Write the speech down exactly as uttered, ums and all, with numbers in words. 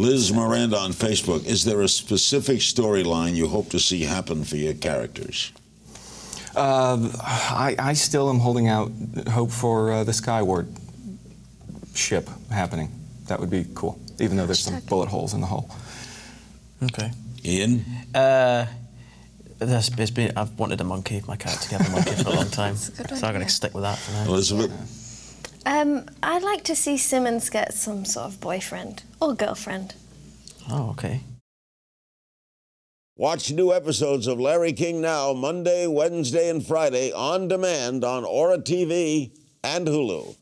Liz Miranda on Facebook, is there a specific storyline you hope to see happen for your characters? Uh, I, I still am holding out hope for uh, the Skyward ship happening. That would be cool, even though there's some bullet holes in the hull. Okay. Ian? Uh, there's, there's been, I've wanted a monkey, my character to have a monkey for a long time, so I'm going to stick with that for now. Elizabeth? Yeah. Um, I'd like to see Simmons get some sort of boyfriend or girlfriend. Oh, okay. Watch new episodes of Larry King now, Monday, Wednesday, and Friday on demand on Ora T V and Hulu.